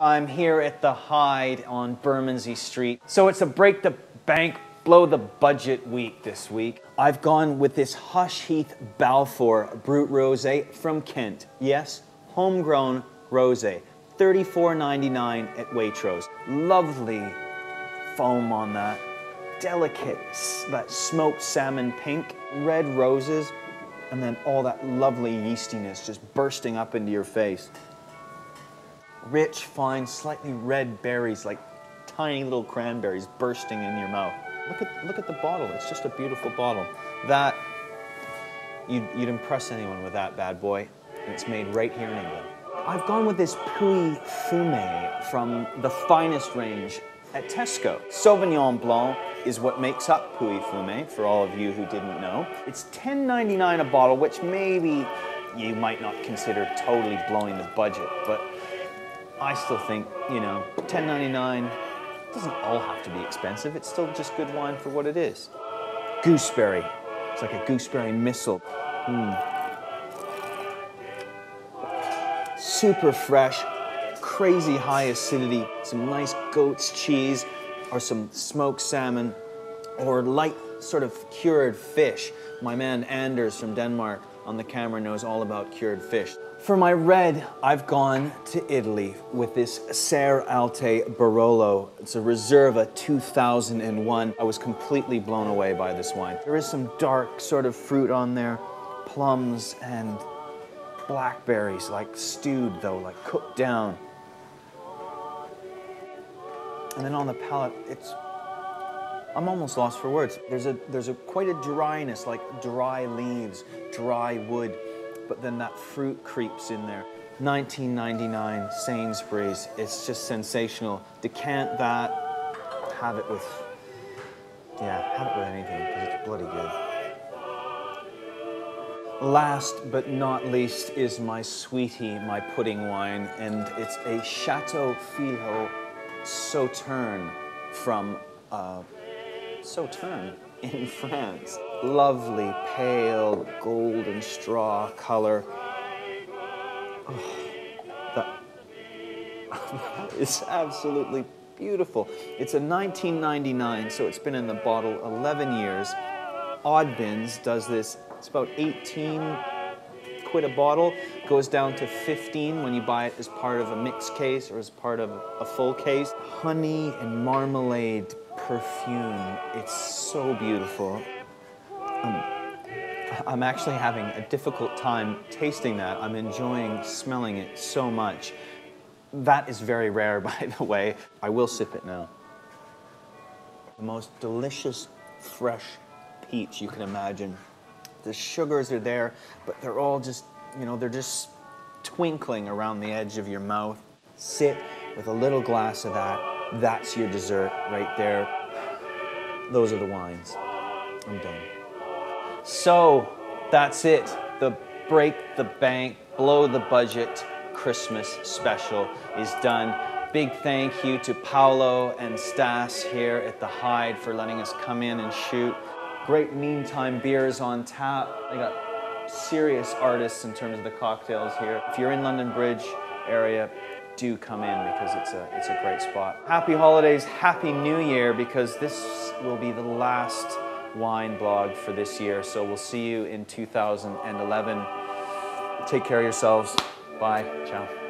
I'm here at the Hide on Bermondsey Street. So it's a break the bank, blow the budget week this week. I've gone with this Hush Heath Balfour Brut Rosé from Kent. Yes, homegrown rosé. $34.99 at Waitrose. Lovely foam on that. Delicate, that smoked salmon pink. Red roses, and then all that lovely yeastiness just bursting up into your face. Rich, fine, slightly red berries, like tiny little cranberries bursting in your mouth. Look at the bottle, it's just a beautiful bottle. That, you'd impress anyone with that bad boy. And it's made right here in England. I've gone with this Pouilly Fumé from the finest range at Tesco. Sauvignon Blanc is what makes up Pouilly Fumé, for all of you who didn't know. It's $10.99 a bottle, which maybe you might not consider totally blowing the budget, but I still think, you know, $10.99 doesn't all have to be expensive. It's still just good wine for what it is. Gooseberry. It's like a gooseberry missile. Super fresh, crazy high acidity. Some nice goat's cheese or some smoked salmon or light sort of cured fish. My man Anders from Denmark on the camera knows all about cured fish. For my red, I've gone to Italy with this Serre Alte Barolo. It's a Reserva 2001. I was completely blown away by this wine. There is some dark sort of fruit on there, plums and blackberries, like stewed though, like cooked down. And then on the palate, I'm almost lost for words. There's quite a dryness, like dry leaves, dry wood, but then that fruit creeps in there. $19.99, Sainsbury's, it's just sensational. Decant that, have it with anything, because it's bloody good. Last but not least is my sweetie, my pudding wine, and it's a Chateau Filhot Sauternes from Sauternes in France. Lovely, pale, golden straw color. Oh, that is absolutely beautiful. It's a 1999, so it's been in the bottle 11 years. Oddbins does this, it's about 18 quid a bottle, goes down to 15 when you buy it as part of a mixed case or as part of a full case. Honey and marmalade perfume, it's so beautiful. I'm actually having a difficult time tasting that. I'm enjoying smelling it so much. That is very rare, by the way. I will sip it now. The most delicious, fresh peach you can imagine. The sugars are there, but they're all just, you know, they're just twinkling around the edge of your mouth. Sit with a little glass of that. That's your dessert right there. Those are the wines. I'm done. So that's it. The break the bank, blow the budget Christmas special is done. Big thank you to Paolo and Stas here at the Hide for letting us come in and shoot. Great meantime beers on tap. They got serious artists in terms of the cocktails here. If you're in London Bridge area, do come in because it's a great spot. Happy holidays, happy new year, because this will be the last wine blog for this year. So we'll see you in 2011. Take care of yourselves. Bye. Ciao.